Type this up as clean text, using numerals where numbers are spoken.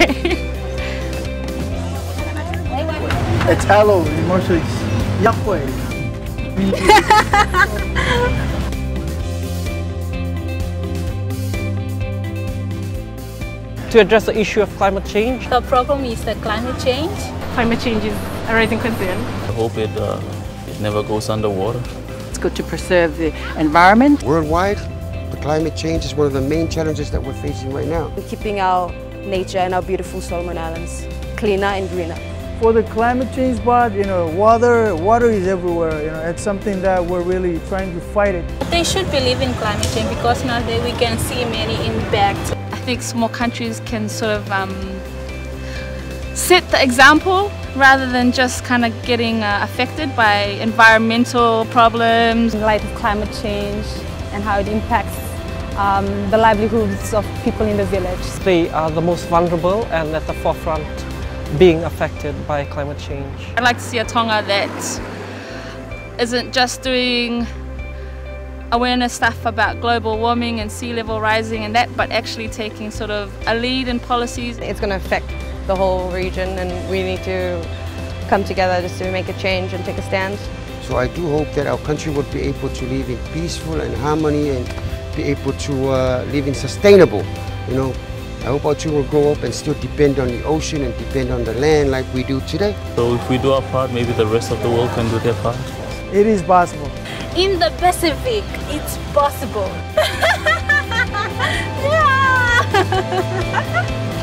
okay. It's hello in Mauritius. Yakpoe. To address the issue of climate change. The problem is the climate change. Climate change is a rising concern. I hope it never goes underwater. It's good to preserve the environment. Worldwide, the climate change is one of the main challenges that we're facing right now. We're keeping our nature and our beautiful Solomon Islands cleaner and greener. For the climate change part, you know, water is everywhere. You know, it's something that we're really trying to fight it. They should believe in climate change because now that we can see many impacts. I think small countries can sort of set the example rather than just kind of getting affected by environmental problems. In light of climate change and how it impacts the livelihoods of people in the village. They are the most vulnerable and at the forefront being affected by climate change. I'd like to see a Tonga that isn't just doing awareness stuff about global warming and sea level rising and that, but actually taking sort of a lead in policies. It's going to affect the whole region and we need to come together just to make a change and take a stand. So I do hope that our country will be able to live in peaceful and harmony and be able to live in sustainable, you know. I hope our children will grow up and still depend on the ocean and depend on the land like we do today. So if we do our part, maybe the rest of the world can do their part. It is possible. In the Pacific, it's possible. Yeah!